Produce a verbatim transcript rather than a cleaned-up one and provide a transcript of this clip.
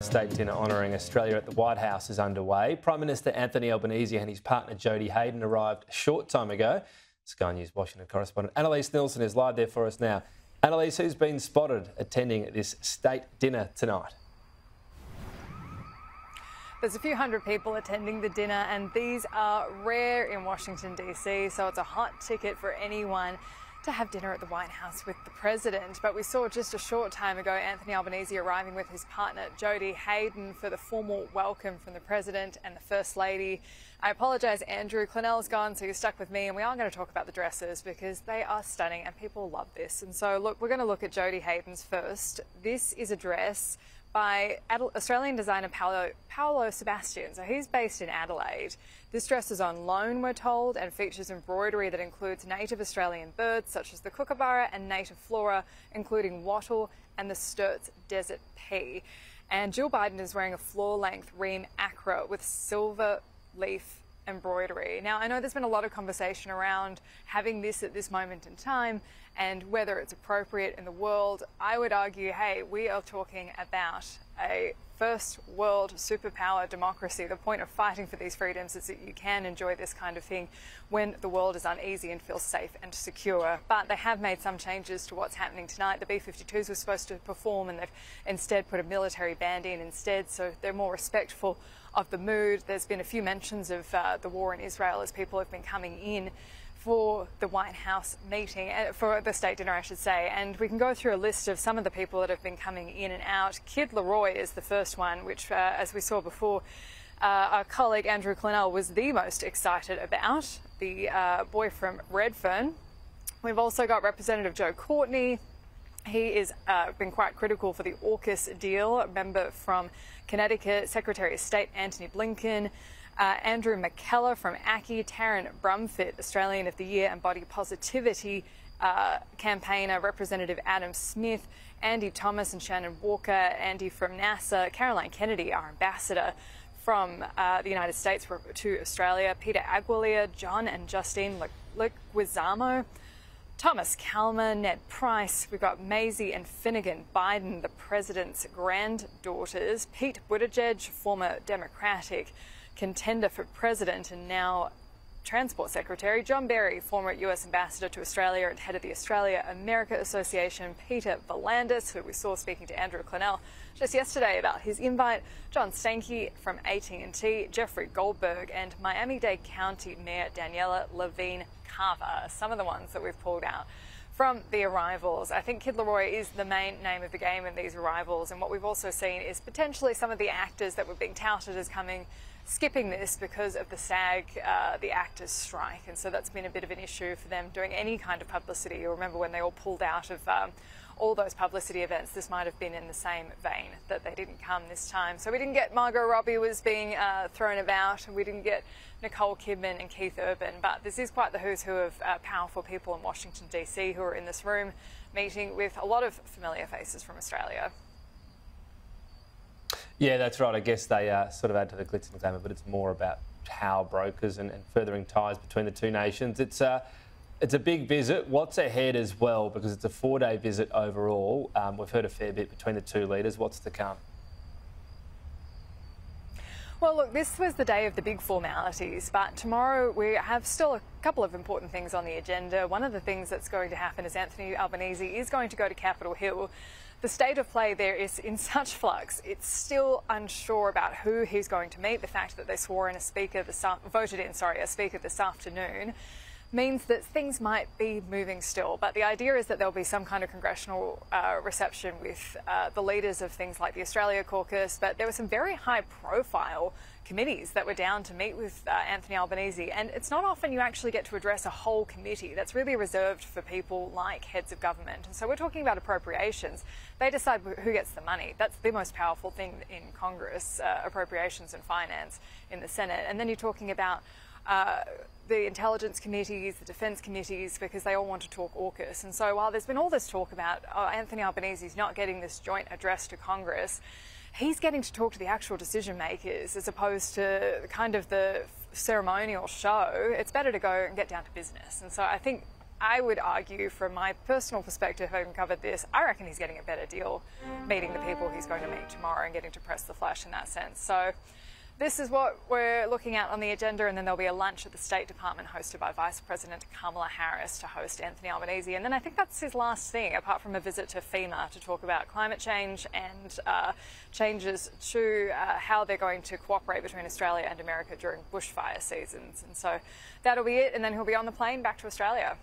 State dinner honouring Australia at the White House is underway. Prime Minister Anthony Albanese and his partner Jodie Haydon arrived a short time ago. Sky News Washington correspondent Annalise Nilsson is live there for us now. Annalise, who's been spotted attending this state dinner tonight? There's a few hundred people attending the dinner, and these are rare in Washington D C, so it's a hot ticket for anyone to have dinner at the White House with the president. But we saw just a short time ago Anthony Albanese arriving with his partner Jodie Haydon for the formal welcome from the president and the First Lady. I apologise, Andrew Clennell's gone, so you're stuck with me, and we are going to talk about the dresses because they are stunning and people love this. And so look, we're going to look at Jodie Haydon's first. This is a dress by Australian designer Paolo, Paolo Sebastian. So he's based in Adelaide. This dress is on loan, we're told, and features embroidery that includes native Australian birds such as the kookaburra and native flora, including wattle and the Sturt's desert pea. And Jill Biden is wearing a floor-length ream acra with silver leaf embroidery. Now, I know there's been a lot of conversation around having this at this moment in time and whether it's appropriate in the world. I would argue, hey, we are talking about a first world superpower democracy. The point of fighting for these freedoms is that you can enjoy this kind of thing when the world is uneasy and feels safe and secure. But they have made some changes to what's happening tonight. The B fifty-twos were supposed to perform, and they've instead put a military band in instead, so they're more respectful of the mood. There's been a few mentions of uh, the war in Israel as people have been coming in for the White House meeting, for the state dinner, I should say. And we can go through a list of some of the people that have been coming in and out. Kid Laroi is the first one, which, uh, as we saw before, uh, our colleague Andrew Clennell was the most excited about, the uh, boy from Redfern. We've also got Representative Joe Courtney. He has uh, been quite critical for the AUKUS deal, a member from Connecticut, Secretary of State Antony Blinken. Uh, Andrew McKellar from A C C I, Taryn Brumfitt, Australian of the Year and Body Positivity uh, campaigner, Representative Adam Smith, Andy Thomas and Shannon Walker, Andy from NASA, Caroline Kennedy, our ambassador from uh, the United States to Australia, Peter Aguilera, John and Justine Leguizamo, Thomas Kalman, Ned Price. We've got Maisie and Finnegan Biden, the president's granddaughters, Pete Buttigieg, former Democratic contender for president and now Transport Secretary, John Berry, former U S ambassador to Australia and head of the Australia-America Association, Peter Valandis, who we saw speaking to Andrew Clennell just yesterday about his invite, John Stankey from A T and T, Jeffrey Goldberg, and Miami-Dade County Mayor Daniela Levine-Carver are some of the ones that we've pulled out from the arrivals. I think Kid Laroi is the main name of the game in these arrivals, and what we've also seen is potentially some of the actors that were being touted as coming skipping this because of the SAG, uh, the actors' strike, and so that's been a bit of an issue for them doing any kind of publicity. You'll remember when they all pulled out of um, all those publicity events, this might have been in the same vein that they didn't come this time. So we didn't get Margot Robbie was being uh, thrown about, and we didn't get Nicole Kidman and Keith Urban, but this is quite the who's who of uh, powerful people in Washington D C who are in this room meeting with a lot of familiar faces from Australia. Yeah, that's right. I guess they uh, sort of add to the glitz and glamour, but it's more about power brokers and, and furthering ties between the two nations. It's a, it's a big visit. What's ahead as well, because it's a four-day visit overall. Um, we've heard a fair bit between the two leaders. What's to come? Well, look, this was the day of the big formalities, but tomorrow we have still a couple of important things on the agenda. One of the things that's going to happen is Anthony Albanese is going to go to Capitol Hill. The state of play there is in such flux. It's still unsure about who he's going to meet. The fact that they swore in a speaker, this, voted in, sorry, a speaker this afternoon means that things might be moving still, but the idea is that there'll be some kind of congressional uh, reception with uh, the leaders of things like the Australia caucus. But there were some very high profile committees that were down to meet with uh, Anthony Albanese, and it's not often you actually get to address a whole committee. That's really reserved for people like heads of government, and so we're talking about appropriations. They decide who gets the money. That's the most powerful thing in Congress, uh, appropriations and finance in the Senate. And then you're talking about Uh, the intelligence committees, the defence committees, because they all want to talk AUKUS. And so while there's been all this talk about oh, Anthony Albanese's not getting this joint address to Congress, he's getting to talk to the actual decision makers as opposed to kind of the ceremonial show. It's better to go and get down to business. And so I think I would argue, from my personal perspective, having covered this, I reckon he's getting a better deal meeting the people he's going to meet tomorrow and getting to press the flesh in that sense. So this is what we're looking at on the agenda, and then there'll be a lunch at the State Department hosted by Vice President Kamala Harris to host Anthony Albanese. And then I think that's his last thing, apart from a visit to FEMA to talk about climate change and uh, changes to uh, how they're going to cooperate between Australia and America during bushfire seasons. And so that'll be it, and then he'll be on the plane back to Australia.